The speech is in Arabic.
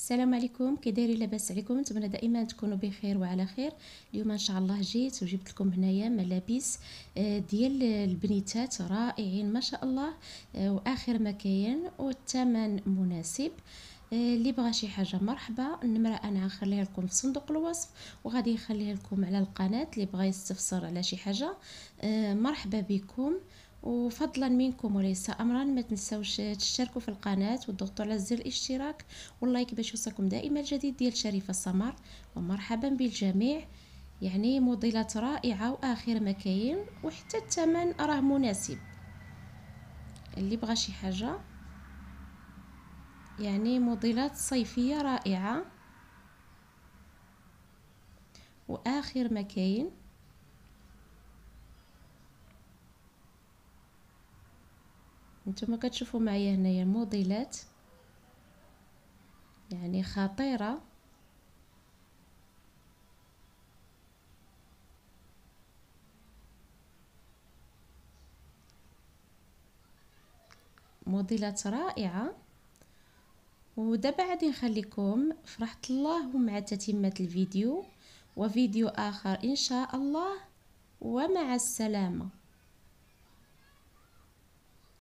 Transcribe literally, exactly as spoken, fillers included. السلام عليكم، كي دايرين؟ لاباس عليكم؟ نتمنى دائما تكونوا بخير وعلى خير. اليوم ان شاء الله جيت وجبت لكم هنايا ملابس ديال البنيتات رائعين ما شاء الله، واخر ما كاين والثمن مناسب. اللي بغى شي حاجه مرحبا، النمره انا غنخليها لكم في صندوق الوصف وغادي نخليها لكم على القناه. اللي بغى يستفسر على شي حاجه مرحبا بكم، وفضلا منكم وليس امرا ما تنساوش تشتركوا في القناه وتضغطوا على زر الاشتراك واللايك باش يوصلكم دائما الجديد ديال شريفه سمر. ومرحبا بالجميع، يعني موديلات رائعه واخر ما كاين، وحتى الثمن راه مناسب. اللي بغى شي حاجه يعني موديلات صيفيه رائعه واخر ما كاين. نتوما كتشوفوا معايا هنايا الموديلات يعني خطيره. موديلات رائعه. ودابا غادي نخليكم فرحة الله ومع تتمه الفيديو وفيديو اخر ان شاء الله، ومع السلامه.